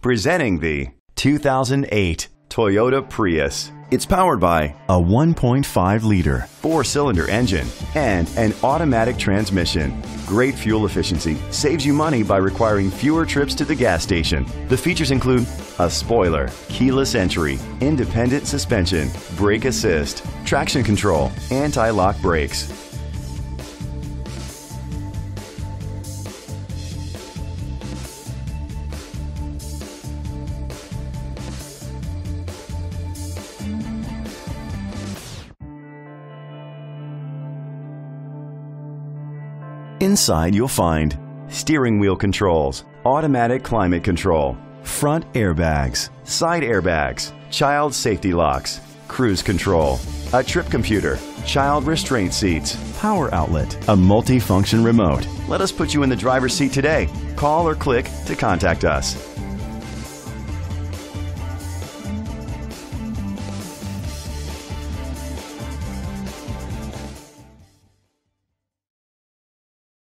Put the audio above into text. Presenting the 2008 Toyota Prius. It's powered by a 1.5-liter four-cylinder engine and an automatic transmission. Great fuel efficiency saves you money by requiring fewer trips to the gas station. The features include a spoiler, keyless entry, independent suspension, brake assist, traction control, anti-lock brakes. Inside you'll find steering wheel controls, automatic climate control, front airbags, side airbags, child safety locks, cruise control, a trip computer, child restraint seats, power outlet, a multifunction remote. Let us put you in the driver's seat today. Call or click to contact us.